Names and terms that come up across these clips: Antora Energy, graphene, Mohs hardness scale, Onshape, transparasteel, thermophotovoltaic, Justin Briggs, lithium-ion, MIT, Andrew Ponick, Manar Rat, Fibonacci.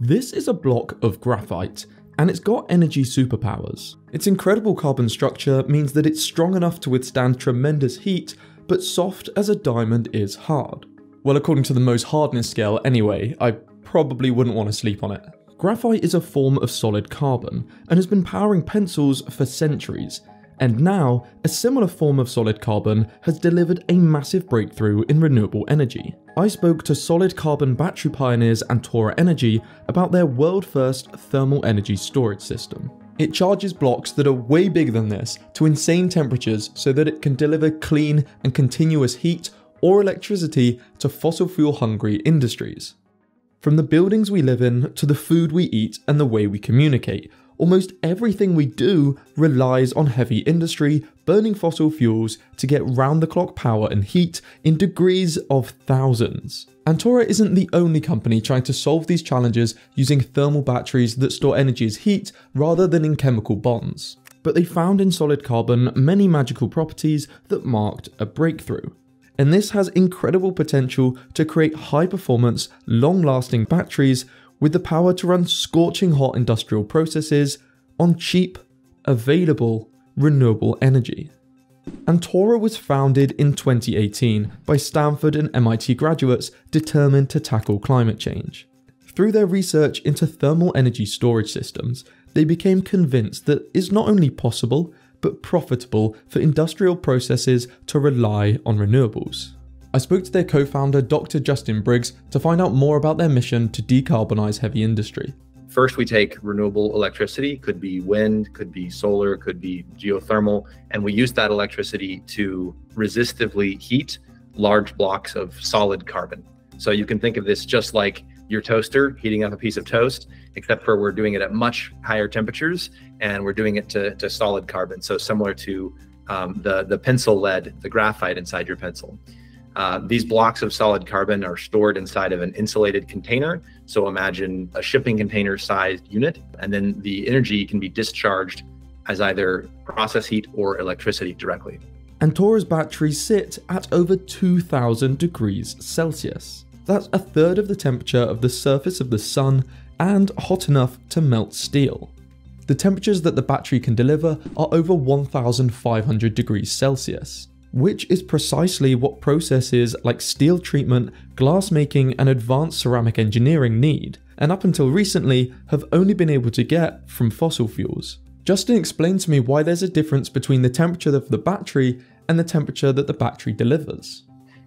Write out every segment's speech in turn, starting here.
This is a block of graphite, and it's got energy superpowers. Its incredible carbon structure means that it's strong enough to withstand tremendous heat, but soft as a diamond is hard. Well, according to the Mohs hardness scale anyway, I probably wouldn't want to sleep on it. Graphite is a form of solid carbon, and has been powering pencils for centuries, and now, a similar form of solid carbon has delivered a massive breakthrough in renewable energy. I spoke to solid carbon battery pioneers Antora Energy about their world-first thermal energy storage system. It charges blocks that are way bigger than this to insane temperatures so that it can deliver clean and continuous heat or electricity to fossil fuel-hungry industries. From the buildings we live in, to the food we eat and the way we communicate, almost everything we do relies on heavy industry burning fossil fuels to get round-the-clock power and heat in degrees of thousands. Antora isn't the only company trying to solve these challenges using thermal batteries that store energy as heat rather than in chemical bonds. But they found in solid carbon many magical properties that marked a breakthrough. And this has incredible potential to create high-performance, long-lasting batteries with the power to run scorching hot industrial processes on cheap, available, renewable energy. Antora was founded in 2018 by Stanford and MIT graduates determined to tackle climate change. Through their research into thermal energy storage systems, they became convinced that it's not only possible, but profitable for industrial processes to rely on renewables. I spoke to their co-founder, Dr. Justin Briggs, to find out more about their mission to decarbonize heavy industry. First, we take renewable electricity, could be wind, could be solar, could be geothermal, and we use that electricity to resistively heat large blocks of solid carbon. So you can think of this just like your toaster heating up a piece of toast, except for we're doing it at much higher temperatures and we're doing it to solid carbon. So similar to the pencil lead, the graphite inside your pencil. These blocks of solid carbon are stored inside of an insulated container. So imagine a shipping container sized unit, and then the energy can be discharged as either process heat or electricity directly. Antora's batteries sit at over 2000 degrees Celsius. That's a third of the temperature of the surface of the sun and hot enough to melt steel. The temperatures that the battery can deliver are over 1500 degrees Celsius, which is precisely what processes like steel treatment, glassmaking and advanced ceramic engineering need, and up until recently have only been able to get from fossil fuels. Justin explained to me why there's a difference between the temperature of the battery and the temperature that the battery delivers.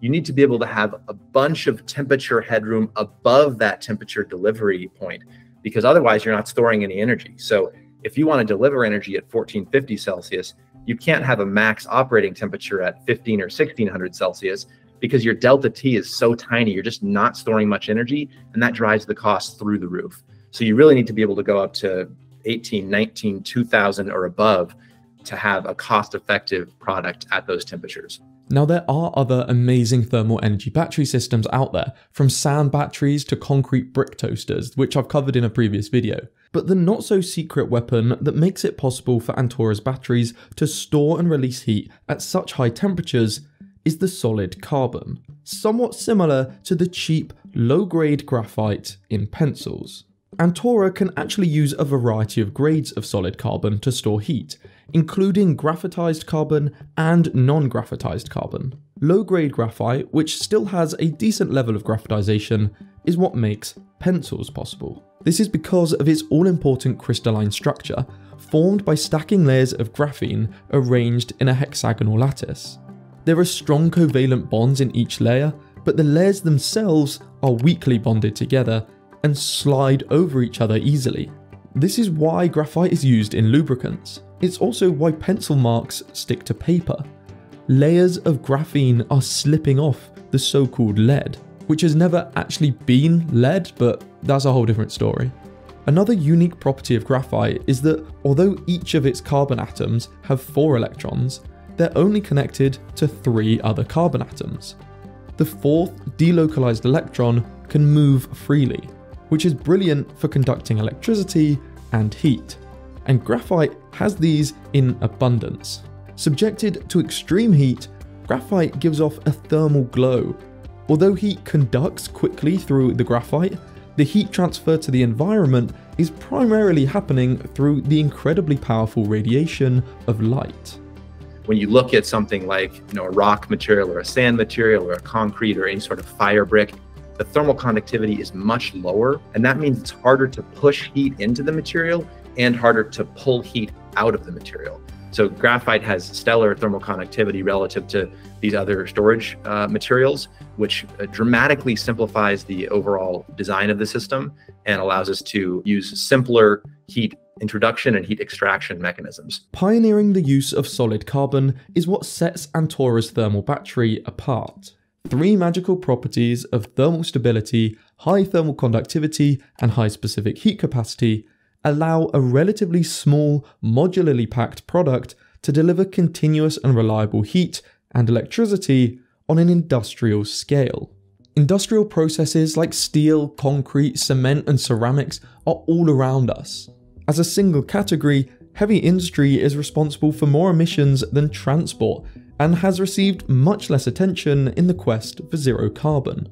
You need to be able to have a bunch of temperature headroom above that temperature delivery point, because otherwise you're not storing any energy. So if you want to deliver energy at 1450 Celsius, you can't have a max operating temperature at 15 or 1600 Celsius because your delta T is so tiny, you're just not storing much energy, and that drives the cost through the roof. So you really need to be able to go up to 18, 19, 2000 or above to have a cost-effective product at those temperatures. Now there are other amazing thermal energy battery systems out there, from sand batteries to concrete brick toasters, which I've covered in a previous video. But the not-so-secret weapon that makes it possible for Antora's batteries to store and release heat at such high temperatures is the solid carbon, somewhat similar to the cheap, low-grade graphite in pencils. Antora can actually use a variety of grades of solid carbon to store heat, including graphitized carbon and non-graphitized carbon. Low-grade graphite, which still has a decent level of graphitization, is what makes pencils possible. This is because of its all-important crystalline structure, formed by stacking layers of graphene arranged in a hexagonal lattice. There are strong covalent bonds in each layer, but the layers themselves are weakly bonded together and slide over each other easily. This is why graphite is used in lubricants. It's also why pencil marks stick to paper. Layers of graphene are slipping off the so-called lead, which has never actually been lead, but that's a whole different story. Another unique property of graphite is that although each of its carbon atoms have 4 electrons, they're only connected to 3 other carbon atoms. The 4th delocalized electron can move freely, which is brilliant for conducting electricity and heat. And graphite has these in abundance. Subjected to extreme heat, graphite gives off a thermal glow. Although heat conducts quickly through the graphite, the heat transfer to the environment is primarily happening through the incredibly powerful radiation of light. When you look at something like, a rock material or a sand material or a concrete or any sort of fire brick, the thermal conductivity is much lower, and that means it's harder to push heat into the material and harder to pull heat out of the material. So graphite has stellar thermal conductivity relative to these other storage materials, which dramatically simplifies the overall design of the system and allows us to use simpler heat introduction and heat extraction mechanisms. Pioneering the use of solid carbon is what sets Antora's thermal battery apart. Three magical properties of thermal stability, high thermal conductivity, and high specific heat capacity allow a relatively small, modularly packed product to deliver continuous and reliable heat and electricity on an industrial scale. Industrial processes like steel, concrete, cement, and ceramics are all around us. As a single category, heavy industry is responsible for more emissions than transport, and has received much less attention in the quest for zero carbon.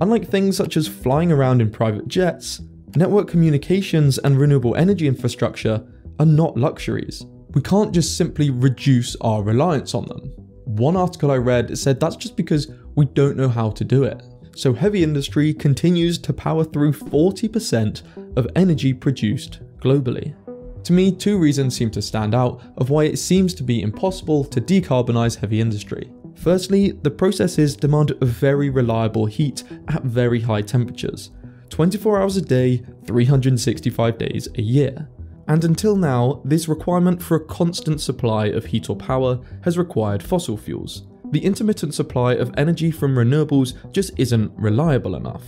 Unlike things such as flying around in private jets, network communications and renewable energy infrastructure are not luxuries. We can't just simply reduce our reliance on them. One article I read said that's just because we don't know how to do it. So heavy industry continues to power through 40% of energy produced globally. To me, two reasons seem to stand out of why it seems to be impossible to decarbonize heavy industry. Firstly, the processes demand very reliable heat at very high temperatures, 24 hours a day, 365 days a year. And until now, this requirement for a constant supply of heat or power has required fossil fuels. The intermittent supply of energy from renewables just isn't reliable enough,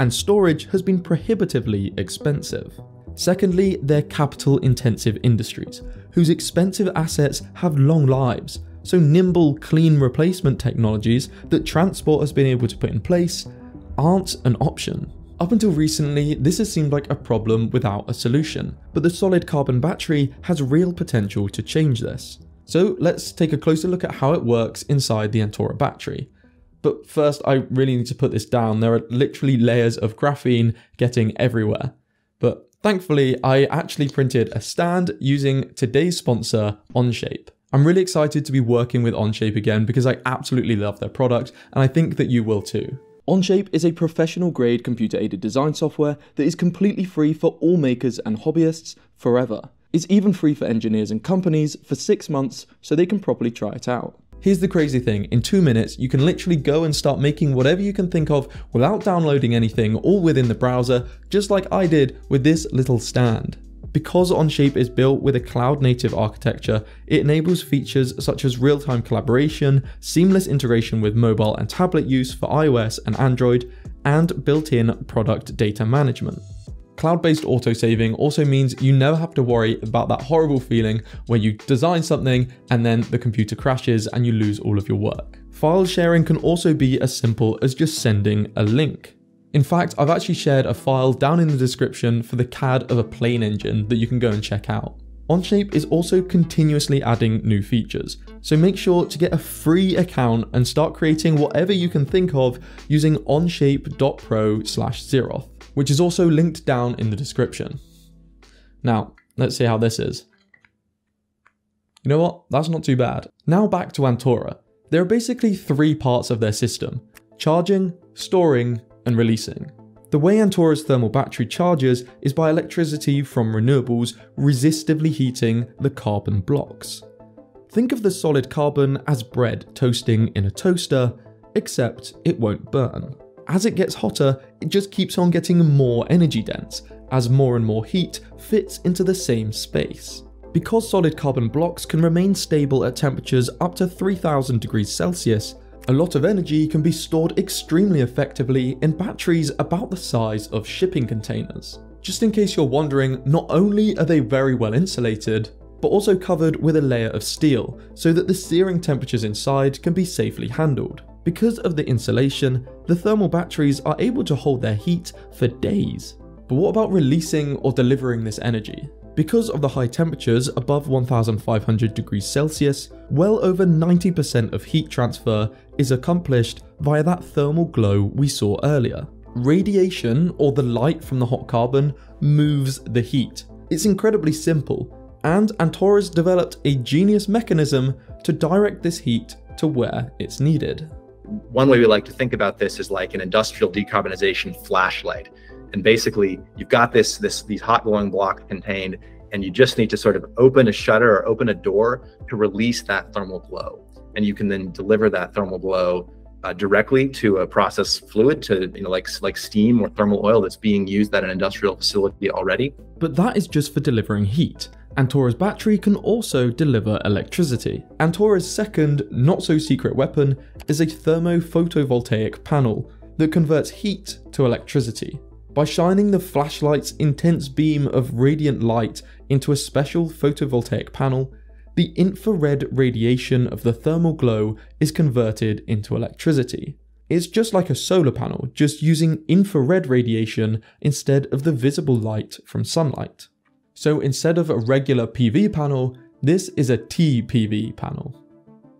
and storage has been prohibitively expensive. Secondly, they're capital-intensive industries, whose expensive assets have long lives, so nimble, clean replacement technologies that transport has been able to put in place aren't an option. Up until recently, this has seemed like a problem without a solution, but the solid carbon battery has real potential to change this. So let's take a closer look at how it works inside the Antora battery. But first, I really need to put this down. There are literally layers of graphene getting everywhere. But thankfully, I actually printed a stand using today's sponsor, Onshape. I'm really excited to be working with Onshape again because I absolutely love their product, and I think that you will too. Onshape is a professional-grade computer-aided design software that is completely free for all makers and hobbyists forever. It's even free for engineers and companies for 6 months so they can properly try it out. Here's the crazy thing, in 2 minutes, you can literally go and start making whatever you can think of without downloading anything, all within the browser, just like I did with this little stand. Because Onshape is built with a cloud-native architecture, it enables features such as real-time collaboration, seamless integration with mobile and tablet use for iOS and Android, and built-in product data management. Cloud-based autosaving also means you never have to worry about that horrible feeling where you design something and then the computer crashes and you lose all of your work. File sharing can also be as simple as just sending a link. In fact, I've actually shared a file down in the description for the CAD of a plane engine that you can go and check out. Onshape is also continuously adding new features, so make sure to get a free account and start creating whatever you can think of using onshape.pro/Zeroth. Which is also linked down in the description. Now, let's see how this is. You know what? That's not too bad. Now back to Antora. There are basically three parts of their system: charging, storing, and releasing. The way Antora's thermal battery charges is by electricity from renewables resistively heating the carbon blocks. Think of the solid carbon as bread toasting in a toaster, except it won't burn. As it gets hotter, it just keeps on getting more energy dense, as more and more heat fits into the same space. Because solid carbon blocks can remain stable at temperatures up to 3000 degrees Celsius, a lot of energy can be stored extremely effectively in batteries about the size of shipping containers. Just in case you're wondering, not only are they very well insulated, but also covered with a layer of steel, so that the searing temperatures inside can be safely handled. Because of the insulation, the thermal batteries are able to hold their heat for days. But what about releasing or delivering this energy? Because of the high temperatures above 1500 degrees Celsius, well over 90% of heat transfer is accomplished via that thermal glow we saw earlier. Radiation, or the light from the hot carbon, moves the heat. It's incredibly simple, and Antora's developed a genius mechanism to direct this heat to where it's needed. One way we like to think about this is like an industrial decarbonization flashlight. And basically, you've got these hot glowing blocks contained, and you just need to sort of open a shutter or open a door to release that thermal glow. And you can then deliver that thermal glow directly to a process fluid, to like steam or thermal oil that's being used at an industrial facility already. But that is just for delivering heat. Antora's battery can also deliver electricity. Antora's second, not-so-secret weapon is a thermophotovoltaic panel that converts heat to electricity. By shining the flashlight's intense beam of radiant light into a special photovoltaic panel, the infrared radiation of the thermal glow is converted into electricity. It's just like a solar panel, just using infrared radiation instead of the visible light from sunlight. So instead of a regular PV panel, this is a TPV panel.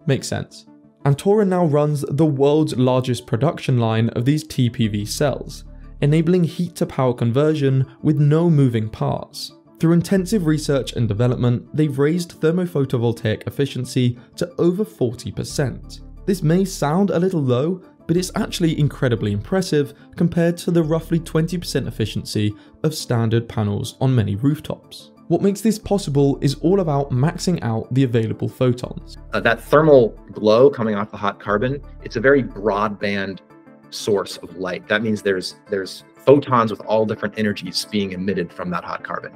Makes sense. Antora now runs the world's largest production line of these TPV cells, enabling heat to power conversion with no moving parts. Through intensive research and development, they've raised thermophotovoltaic efficiency to over 40%. This may sound a little low, but it's actually incredibly impressive compared to the roughly 20% efficiency of standard panels on many rooftops. What makes this possible is all about maxing out the available photons. That thermal glow coming off the hot carbon, it's a very broadband source of light. That means there's photons with all different energies being emitted from that hot carbon.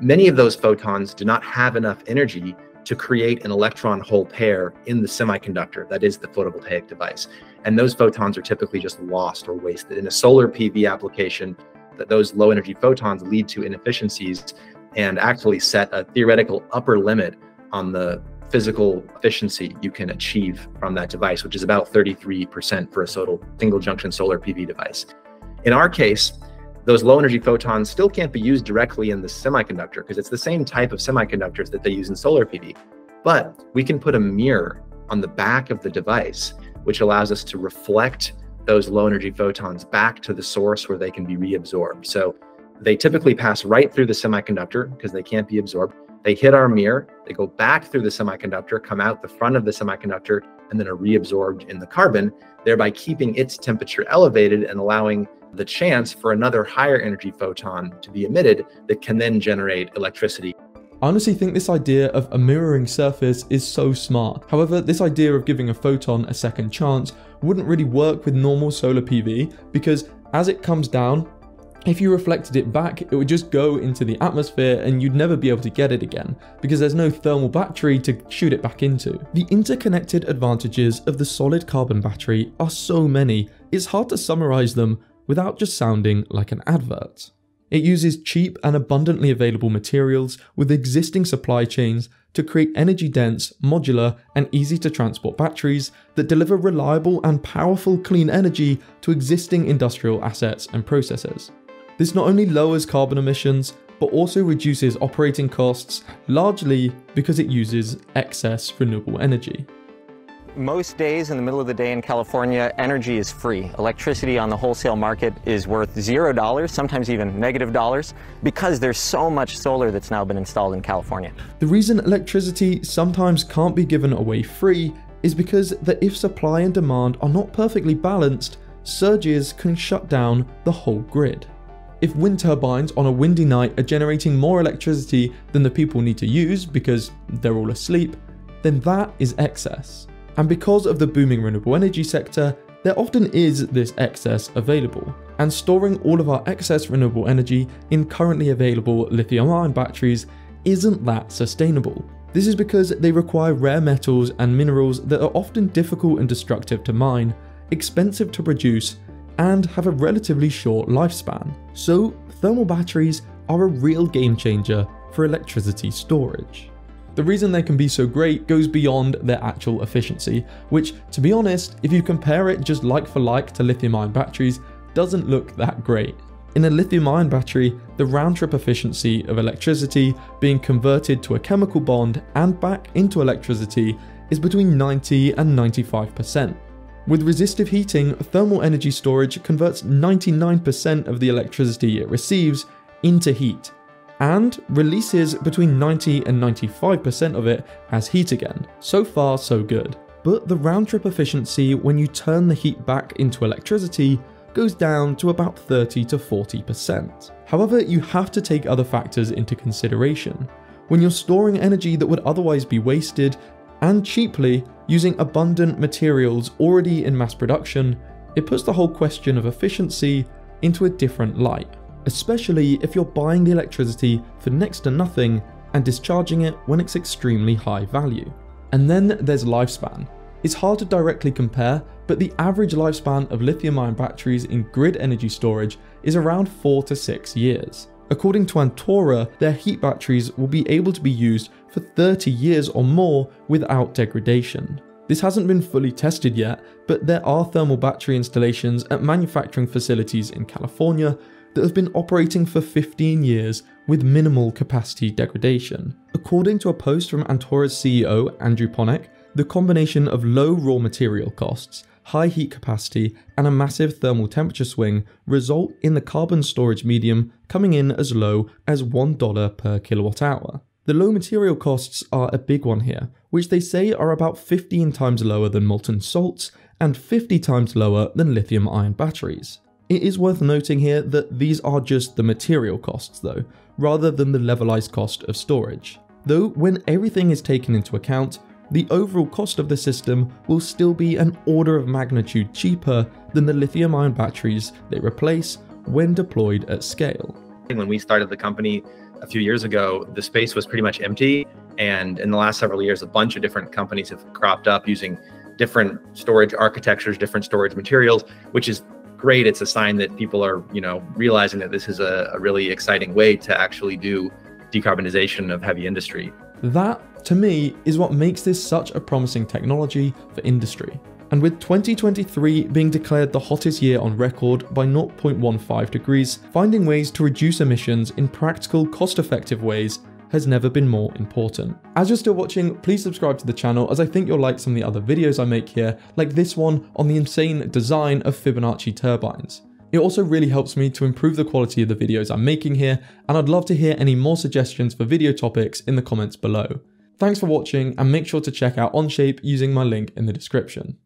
Many of those photons do not have enough energy to create an electron hole pair in the semiconductor that is the photovoltaic device. And those photons are typically just lost or wasted. In a solar PV application, that those low energy photons lead to inefficiencies and actually set a theoretical upper limit on the physical efficiency you can achieve from that device, which is about 33% for a single junction solar PV device. In our case, those low energy photons still can't be used directly in the semiconductor because it's the same type of semiconductors that they use in solar PV. But we can put a mirror on the back of the device, which allows us to reflect those low energy photons back to the source where they can be reabsorbed. So they typically pass right through the semiconductor because they can't be absorbed. They hit our mirror, they go back through the semiconductor, come out the front of the semiconductor, and then are reabsorbed in the carbon, thereby keeping its temperature elevated and allowing the chance for another higher energy photon to be emitted that can then generate electricity. I honestly think this idea of a mirroring surface is so smart. However, this idea of giving a photon a second chance wouldn't really work with normal solar PV because as it comes down, if you reflected it back, it would just go into the atmosphere and you'd never be able to get it again because there's no thermal battery to shoot it back into. The interconnected advantages of the solid carbon battery are so many, it's hard to summarize them without just sounding like an advert. It uses cheap and abundantly available materials with existing supply chains to create energy-dense, modular, and easy-to-transport batteries that deliver reliable and powerful clean energy to existing industrial assets and processes. This not only lowers carbon emissions, but also reduces operating costs, largely because it uses excess renewable energy. Most days in the middle of the day in California, energy is free. Electricity on the wholesale market is worth $0, sometimes even -$, because there's so much solar that's now been installed in California. The reason electricity sometimes can't be given away free is because if supply and demand are not perfectly balanced, surges can shut down the whole grid. If wind turbines on a windy night are generating more electricity than the people need to use because they're all asleep, then that is excess. And because of the booming renewable energy sector, there often is this excess available. And storing all of our excess renewable energy in currently available lithium-ion batteries isn't that sustainable. This is because they require rare metals and minerals that are often difficult and destructive to mine, expensive to produce, and have a relatively short lifespan. So thermal batteries are a real game changer for electricity storage. The reason they can be so great goes beyond their actual efficiency, which, to be honest, if you compare it just like for like to lithium-ion batteries, doesn't look that great. In a lithium-ion battery, the round-trip efficiency of electricity being converted to a chemical bond and back into electricity is between 90% and 95%. With resistive heating, thermal energy storage converts 99% of the electricity it receives into heat, and releases between 90 and 95% of it as heat again. So far, so good. But the round-trip efficiency when you turn the heat back into electricity goes down to about 30 to 40%. However, you have to take other factors into consideration. When you're storing energy that would otherwise be wasted, and cheaply, using abundant materials already in mass production, it puts the whole question of efficiency into a different light, especially if you're buying the electricity for next to nothing and discharging it when it's extremely high value. And then there's lifespan. It's hard to directly compare, but the average lifespan of lithium-ion batteries in grid energy storage is around 4 to 6 years. According to Antora, their heat batteries will be able to be used for 30 years or more without degradation. This hasn't been fully tested yet, but there are thermal battery installations at manufacturing facilities in California that have been operating for 15 years with minimal capacity degradation. According to a post from Antora's CEO, Andrew Ponick, the combination of low raw material costs, high heat capacity, and a massive thermal temperature swing result in the carbon storage medium coming in as low as $1 per kilowatt hour. The low material costs are a big one here, which they say are about 15 times lower than molten salts and 50 times lower than lithium-ion batteries. It is worth noting here that these are just the material costs though, rather than the levelized cost of storage. Though when everything is taken into account, the overall cost of the system will still be an order of magnitude cheaper than the lithium-ion batteries they replace when deployed at scale. When we started the company a few years ago, the space was pretty much empty, and in the last several years, a bunch of different companies have cropped up using different storage architectures, different storage materials, which is great. It's a sign that people are, realizing that this is a really exciting way to actually do decarbonization of heavy industry. That, to me, is what makes this such a promising technology for industry. And with 2023 being declared the hottest year on record by 0.15 degrees, finding ways to reduce emissions in practical, cost-effective ways has never been more important. As you're still watching, please subscribe to the channel, as I think you'll like some of the other videos I make here, like this one on the insane design of Fibonacci turbines. It also really helps me to improve the quality of the videos I'm making here, and I'd love to hear any more suggestions for video topics in the comments below. Thanks for watching, and make sure to check out Onshape using my link in the description.